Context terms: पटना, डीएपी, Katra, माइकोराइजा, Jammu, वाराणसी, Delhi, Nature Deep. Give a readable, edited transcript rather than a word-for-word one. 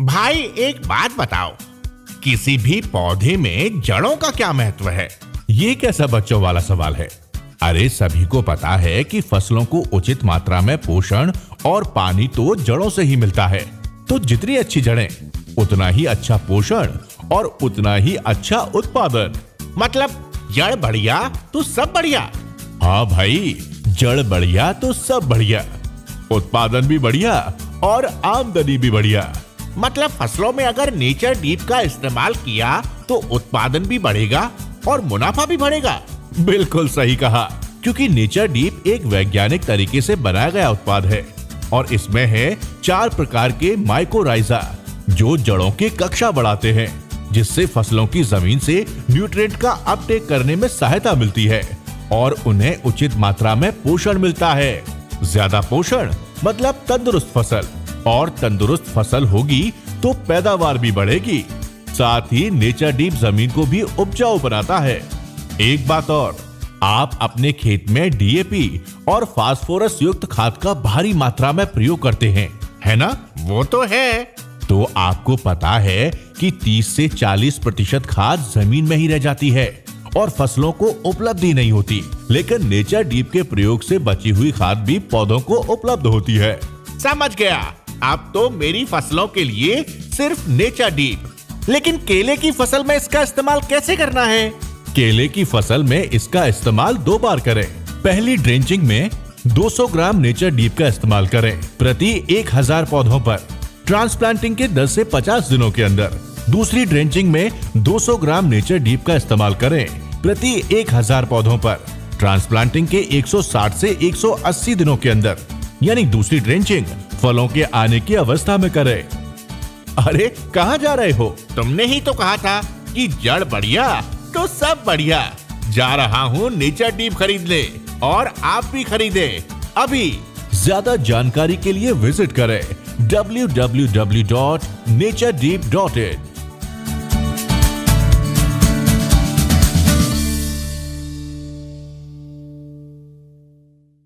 भाई एक बात बताओ, किसी भी पौधे में जड़ों का क्या महत्व है? ये कैसा बच्चों वाला सवाल है? अरे सभी को पता है कि फसलों को उचित मात्रा में पोषण और पानी तो जड़ों से ही मिलता है। तो जितनी अच्छी जड़ें, उतना ही अच्छा पोषण और उतना ही अच्छा उत्पादन। मतलब जड़ बढ़िया तो सब बढ़िया। हाँ भाई, जड़ बढ़िया तो सब बढ़िया, उत्पादन भी बढ़िया और आमदनी भी बढ़िया। मतलब फसलों में अगर नेचर डीप का इस्तेमाल किया तो उत्पादन भी बढ़ेगा और मुनाफा भी बढ़ेगा। बिल्कुल सही कहा, क्योंकि नेचर डीप एक वैज्ञानिक तरीके से बनाया गया उत्पाद है और इसमें है 4 प्रकार के माइकोराइजा जो जड़ों के कक्षा बढ़ाते हैं, जिससे फसलों की जमीन से न्यूट्रिएंट का अपटेक करने में सहायता मिलती है और उन्हें उचित मात्रा में पोषण मिलता है। ज्यादा पोषण मतलब तंदुरुस्त फसल, और तंदुरुस्त फसल होगी तो पैदावार भी बढ़ेगी। साथ ही नेचर डीप जमीन को भी उपजाऊ बनाता है। एक बात और, आप अपने खेत में डीएपी और फास्फोरस युक्त खाद का भारी मात्रा में प्रयोग करते हैं, है ना? वो तो है। तो आपको पता है कि 30 से 40% खाद जमीन में ही रह जाती है और फसलों को उपलब्ध ही नहीं होती, लेकिन नेचर डीप के प्रयोग से बची हुई खाद भी पौधों को उपलब्ध होती है। समझ गया, अब तो मेरी फसलों के लिए सिर्फ नेचर डीप। लेकिन केले की फसल में इसका इस्तेमाल कैसे करना है? केले की फसल में इसका इस्तेमाल 2 बार करें। पहली ड्रेंचिंग में 200 ग्राम नेचर डीप का इस्तेमाल करें प्रति 1000 पौधों पर ट्रांसप्लांटिंग के 10 से 50 दिनों के अंदर। दूसरी ड्रेंचिंग में 200 ग्राम नेचर डीप का इस्तेमाल करें प्रति 1000 पौधों पर ट्रांसप्लांटिंग के 160 से 180 दिनों के अंदर, यानी दूसरी ड्रेंचिंग फलों के आने की अवस्था में करें। अरे कहाँ जा रहे हो? तुमने ही तो कहा था कि जड़ बढ़िया तो सब बढ़िया। जा रहा हूँ नेचर डीप खरीदने, और आप भी खरीदे अभी। ज्यादा जानकारी के लिए विजिट करें www.naturedeep.in।